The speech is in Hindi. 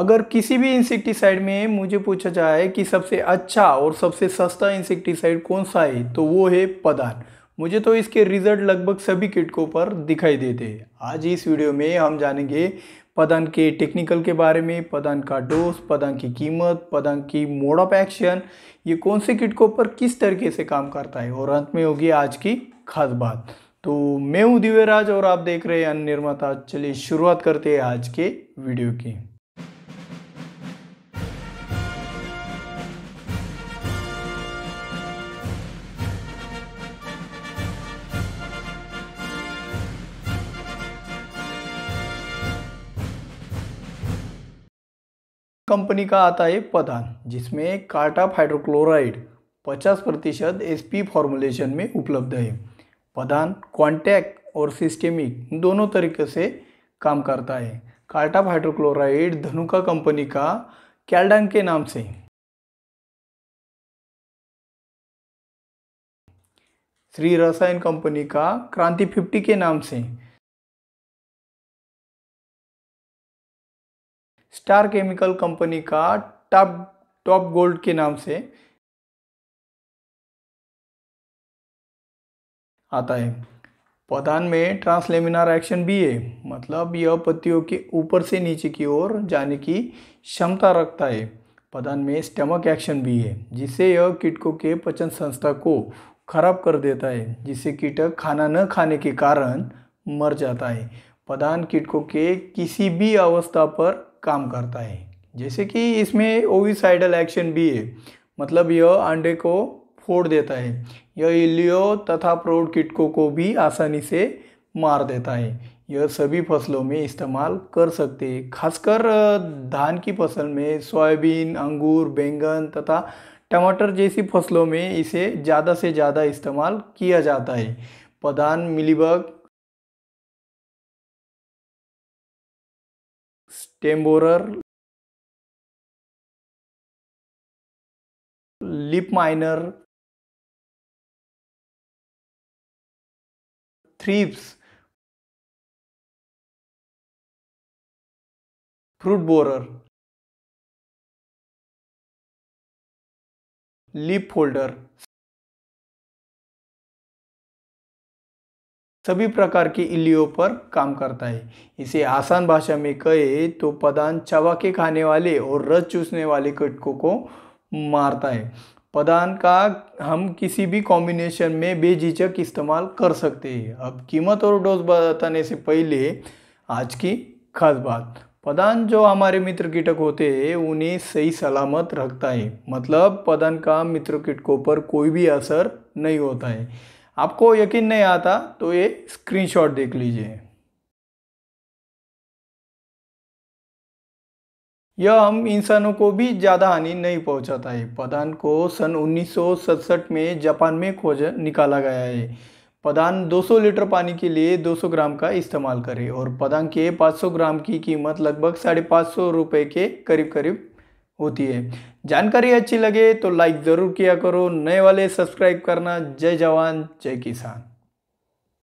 अगर किसी भी इंसेक्टिसाइड में मुझे पूछा जाए कि सबसे अच्छा और सबसे सस्ता इंसेक्टिसाइड कौन सा है, तो वो है पदान। मुझे तो इसके रिजल्ट लगभग सभी किटकों पर दिखाई देते हैं। आज इस वीडियो में हम जानेंगे पदान के टेक्निकल के बारे में, पदान का डोज, पदान की कीमत, पदान की मोड ऑफ एक्शन, ये कौन से किटकों पर किस तरीके से काम करता है, और अंत में होगी आज की खास बात। तो मैं हूँ दिव्यराज और आप देख रहे हैं अन्ननिर्माता। चलिए शुरुआत करते हैं आज के वीडियो की। कंपनी का आता है पदान, जिसमें कार्टाप हाइड्रोक्लोराइड 50% SP फॉर्मुलेशन में उपलब्ध है। पदान कॉन्टैक्ट और सिस्टेमिक दोनों तरीके से काम करता है। कार्टाप हाइड्रोक्लोराइड धनुका कंपनी का कैल्डंग के नाम से श्री रसायन कंपनी का क्रांति 50 के नाम से, स्टार केमिकल कंपनी का टब टॉप गोल्ड के नाम से आता है। पदान में ट्रांसलेमिनार एक्शन भी है, मतलब यह पत्तियों के ऊपर से नीचे की ओर जाने की क्षमता रखता है। पदान में स्टमक एक्शन भी है, जिससे यह कीटकों के पचन संस्था को खराब कर देता है, जिससे कीटक खाना न खाने के कारण मर जाता है। पदान कीटकों के किसी भी अवस्था पर काम करता है। जैसे कि इसमें ओविसाइडल एक्शन भी है, मतलब यह अंडे को फोड़ देता है। यह इल्लियो तथा प्रौढ़ कीटकों को भी आसानी से मार देता है। यह सभी फसलों में इस्तेमाल कर सकते हैं, खासकर धान की फसल में। सोयाबीन, अंगूर, बैंगन तथा टमाटर जैसी फसलों में इसे ज़्यादा से ज़्यादा इस्तेमाल किया जाता है। पदान mealybug, stem borer, leaf miner, thrips, fruit borer, leaf folder, सभी प्रकार की इल्लियों पर काम करता है। इसे आसान भाषा में कहे तो पदान चबा के खाने वाले और रस चूसने वाले कीटकों को मारता है। पदान का हम किसी भी कॉम्बिनेशन में बेझिझक इस्तेमाल कर सकते हैं। अब कीमत और डोज बताने से पहले आज की खास बात। पदान जो हमारे मित्र कीटक होते हैं उन्हें सही सलामत रखता है, मतलब पदान का मित्र कीटकों पर कोई भी असर नहीं होता है। आपको यकीन नहीं आता तो ये स्क्रीनशॉट देख लीजिए। यह हम इंसानों को भी ज़्यादा हानि नहीं पहुंचाता है। पदान को सन 1967 में जापान में खोज निकाला गया है। पदान 200 लीटर पानी के लिए 200 ग्राम का इस्तेमाल करें और पदान के 500 ग्राम की कीमत लगभग 550 रुपये के करीब होती है। जानकारी अच्छी लगे तो लाइक ज़रूर किया करो। नए वाले सब्सक्राइब करना। जय जवान जय किसान।